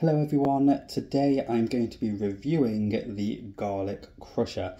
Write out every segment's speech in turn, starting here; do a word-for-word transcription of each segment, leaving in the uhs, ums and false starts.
Hello everyone, today I'm going to be reviewing the garlic crusher.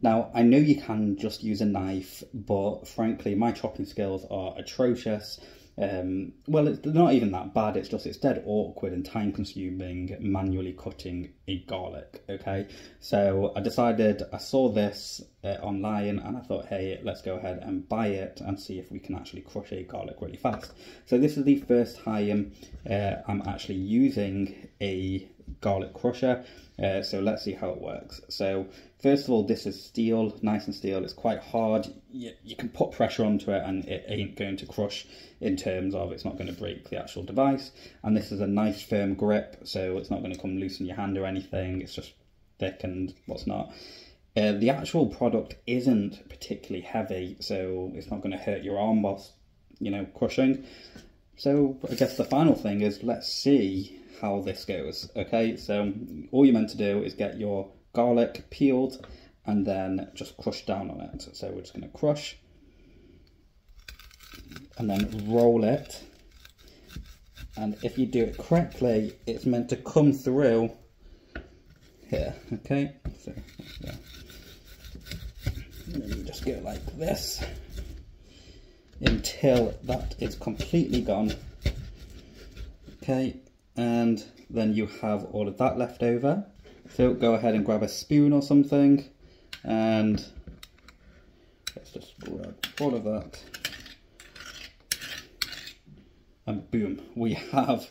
Now I know you can just use a knife, but frankly my chopping skills are atrocious. Um, well, it's not even that bad, it's just it's dead awkward and time consuming manually cutting a garlic, okay? So I decided, I saw this uh, online and I thought, hey, let's go ahead and buy it and see if we can actually crush a garlic really fast. So this is the first time uh, I'm actually using a garlic crusher, uh, so let's see how it works. So first of all, this is steel, nice and steel, it's quite hard. You, you can put pressure onto it and it ain't going to crush, in terms of it's not going to break the actual device. And this is a nice firm grip, so it's not going to come loose in your hand or anything, it's just thick and what's not. Uh, the actual product isn't particularly heavy, so it's not going to hurt your arm whilst, you know, crushing. So I guess the final thing is, let's see how this goes. Okay, so all you're meant to do is get your garlic peeled and then just crush down on it. So we're just going to crush and then roll it, and if you do it correctly it's meant to come through here. Okay, so yeah. And then you just go like this until that is completely gone. Okay, and then you have all of that left over. So go ahead and grab a spoon or something, and let's just grab all of that, and boom, we have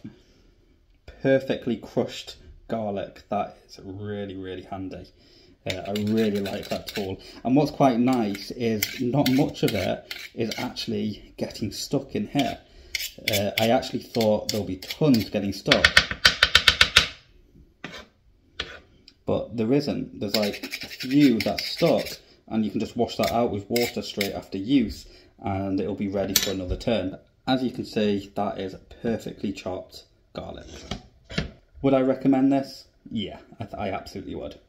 perfectly crushed garlic. That is really, really handy. Uh, I really like that tool, and what's quite nice is not much of it is actually getting stuck in here. Uh, I actually thought there'll be tons getting stuck, but there isn't. There's like a few that's stuck, and you can just wash that out with water straight after use and it'll be ready for another turn. As you can see, that is perfectly chopped garlic. Would I recommend this? Yeah, I, th I absolutely would.